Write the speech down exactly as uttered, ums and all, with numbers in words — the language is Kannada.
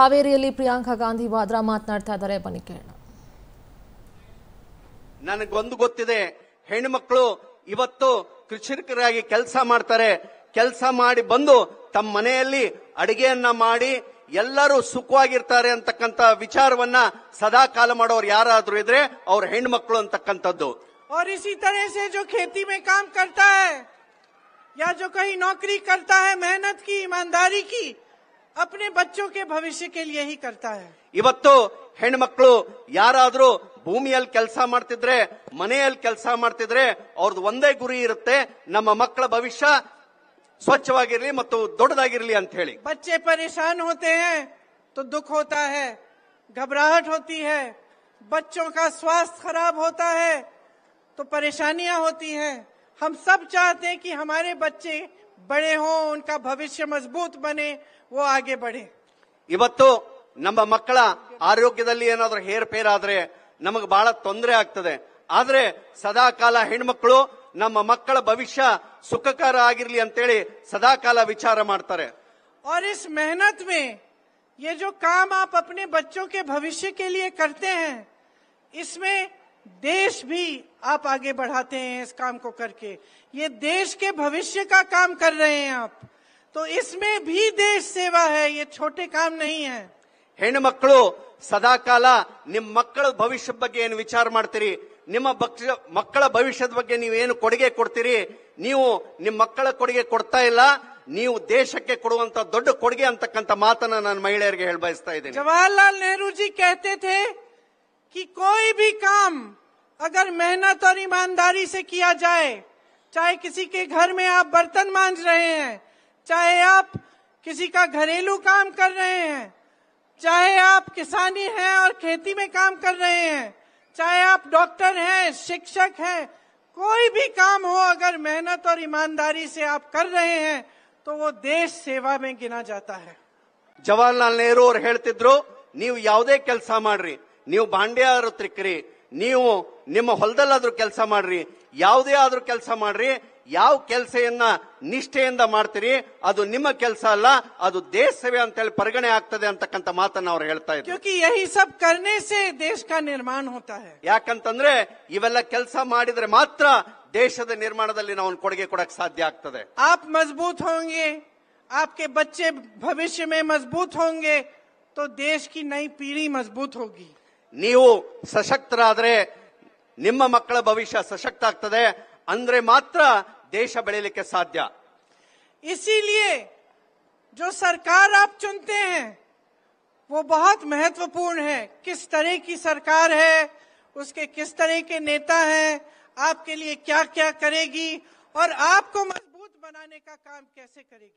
ಹಾವೇರಿಯಲ್ಲಿ ಪ್ರಿಯಾಂಕಾ ಗಾಂಧಿ ವಾಡ್ರಾ ಮಾತನಾಡ್ತಾ ಇದ್ದಾರೆ, ಬನ್ನಿ ಕೇಳೋಣ. ನನಗೊಂದು ಗೊತ್ತಿದೆ, ಹೆಣ್ಣು ಮಕ್ಕಳು ಇವತ್ತು ಕೃಷಿಕರಾಗಿ ಕೆಲಸ ಮಾಡ್ತಾರೆ. ಕೆಲಸ ಮಾಡಿ ಬಂದು ತಮ್ಮ ಮನೆಯಲ್ಲಿ ಅಡಿಗೆಯನ್ನ ಮಾಡಿ ಎಲ್ಲರೂ ಸುಖವಾಗಿರ್ತಾರೆ ಅಂತಕ್ಕಂತ ವಿಚಾರವನ್ನ ಸದಾ ಕಾಲ ಮಾಡೋರು ಯಾರಾದರೂ ಇದ್ರೆ ಅವರು ಹೆಣ್ಣು ಮಕ್ಕಳು ಅಂತಕ್ಕಂತದ್ದು. और इसी तरह से जो खेती में काम करता है या जो कहीं नौकरी करता है, मेहनत की, ईमानदारी की, अपने बच्चों के भविष्य के लिए ही करता है. इवत्तु हेण्णु मक्कळु यारादरू ಭೂಮಿಯಲ್ಲಿ ಕೆಲಸ ಮಾಡ್ತಿದ್ರೆ, ಮನೆಯಲ್ಲಿ ಕೆಲಸ ಮಾಡ್ತಿದ್ರೆ ಅವರದು ಒಂದೇ ಗುರಿ ಇರುತ್ತೆ, ನಮ್ಮ ಮಕ್ಕಳ ಭವಿಷ್ಯ ಸ್ವಚ್ಛವಾಗಿರಲಿ ಮತ್ತು ದೊಡ್ಡದಾಗಿರಲಿ ಅಂತ ಹೇಳಿ. बच्चे परेशान होते हैं तो दुख होता है, घबराहट होती है, बच्चों का स्वास्थ्य खराब होता है तो परेशानियां होती हैं. हम सब चाहते हैं कि हमारे बच्चे बड़े हों, उनका भविष्य मजबूत बने, वो आगे बढ़े. इवत्तु नम्म मक्कळ आरोग्यदल्लि एनादरू हेरफेर आदरे नमगे बहळ तोंदरे आग्तदे. आदरे सदाकाल हेण्णु मक्कळु नम्म मक्कळ भविष्य सुखकर आगिरलि अंत हेळि सदाकाल विचार माड्तारे. और इस मेहनत में ये जो काम आप अपने बच्चों के भविष्य के लिए करते हैं, इसमें देश भी आप आगे बढ़ाते हैं. इस काम को करके ये देश के भविष्य का काम कर रहे हैं आप, तो इसमें भी देश सेवा है, ये छोटे काम नहीं है. ಹೆಣ್ಣು ಮಕ್ಕಳು ಸದಾಕಾಲ ನಿಮ್ಮ ಮಕ್ಕಳ ಭವಿಷ್ಯದ ಬಗ್ಗೆ ಏನು ವಿಚಾರ ಮಾಡ್ತೀರಿ, ನಿಮ್ಮ ಮಕ್ಕಳ ಭವಿಷ್ಯದ ಬಗ್ಗೆ ನೀವೇನು ಕೊಡುಗೆ ಕೊಡ್ತೀರಿ, ನೀವು ನಿಮ್ಮ ಮಕ್ಕಳ ಕೊಡುಗೆ ಕೊಡ್ತಾ ಇಲ್ಲ, ನೀವು ದೇಶಕ್ಕೆ ಕೊಡುವಂತ ದೊಡ್ಡ ಕೊಡುಗೆ ಅಂತಕ್ಕಂತ ಮಾತನ್ನ ನಾನು ಮಹಿಳೆಯರಿಗೆ ಹೇಳಬಯಸ್ತಾ ಇದ್ದೀನಿ. ಜವಾಹರಲಾಲ್ ನೆಹರು ಜಿ कहते थे कि कोई भी काम अगर मेहनत और ईमानदारी से किया जाए, चाहे किसी के घर में आप बर्तन मांज रहे हैं, चाहे आप किसी का घरेलू काम कर रहे हैं, चाहे आप किसानी हैं और खेती में काम कर रहे हैं, चाहे आप डॉक्टर हैं, शिक्षक हैं, कोई भी काम हो अगर मेहनत और ईमानदारी से आप कर रहे हैं तो वो देश सेवा में गिना जाता है. जवाहरलाल नेहरू और ಹೇಳ್ತಿದ್ರು, ನೀವು ಯಾವುದೇ ಕೆಲಸ ಮಾಡ್ರಿ, ನೀವು ಬಾಂಡ್ಯ ತಿಕ್ಕರಿ, ನೀವು ನಿಮ್ಮ ಹೊಲದಲ್ಲಾದ್ರೂ ಕೆಲಸ ಮಾಡ್ರಿ, ಯಾವುದೇ ಆದ್ರೂ ಕೆಲಸ ಮಾಡ್ರಿ, ಯಾವ ಕೆಲಸವನ್ನ ನಿಷ್ಠೆಯಿಂದ ಮಾಡ್ತೀರಿ ಅದು ನಿಮ್ಮ ಕೆಲಸ ಅಲ್ಲ, ಅದು ದೇಶ ಸೇವೆ ಅಂತ ಹೇಳಿ ಪರಿಗಣೆ ಆಗ್ತದೆ ಅಂತಕ್ಕಂತ ಮಾತನ್ನ ಅವರು ಹೇಳ್ತಾ ಇದ್ದಾರೆ. ಕ್ಯೋಂಕಿ ಯಹಿ ಸಬ್ ಕರ್ನೆ ಸೆ ದೇಶ ಕಾ ನಿರ್ಮಾಣ ಹೋತಾ ಹೈ. ಯಾಕಂತಂದ್ರೆ ಇವೆಲ್ಲ ಕೆಲಸ ಮಾಡಿದ್ರೆ ಮಾತ್ರ ದೇಶದ ನಿರ್ಮಾಣದಲ್ಲಿ ನಾವು ಕೊಡುಗೆ ಕೊಡಕ್ಕೆ ಸಾಧ್ಯ ಆಗ್ತದೆ. ಆಪ್ ಮಜಬೂತ್ ಹೋಂಗೆ, ಆಪ್ಕೆ ಬಚ್ಚೆ ಭವಿಷ್ಯ ಮೇ ಮಜಬೂತ್ ಹೋಂಗೆ, ತೋ ದೇಶ ಕಿ ನೈ ಪೀಳಿ ಮಜಬೂತ್ ಹೋಗಿ. ನೀವು ಸಶಕ್ತರಾದ್ರೆ ನಿಮ್ಮ ಮಕ್ಕಳ ಭವಿಷ್ಯ ಸಶಕ್ತ ಆಗ್ತದೆ, अंदरे मात्र देश ಬೆಳೆಯಲಿಕ್ಕೆ ಸಾಧ್ಯ. इसीलिए जो सरकार आप चुनते हैं वो बहुत महत्वपूर्ण है. किस तरह की सरकार है, उसके किस तरह के नेता हैं, आपके लिए क्या क्या करेगी और आपको मजबूत बनाने का काम कैसे करेगी.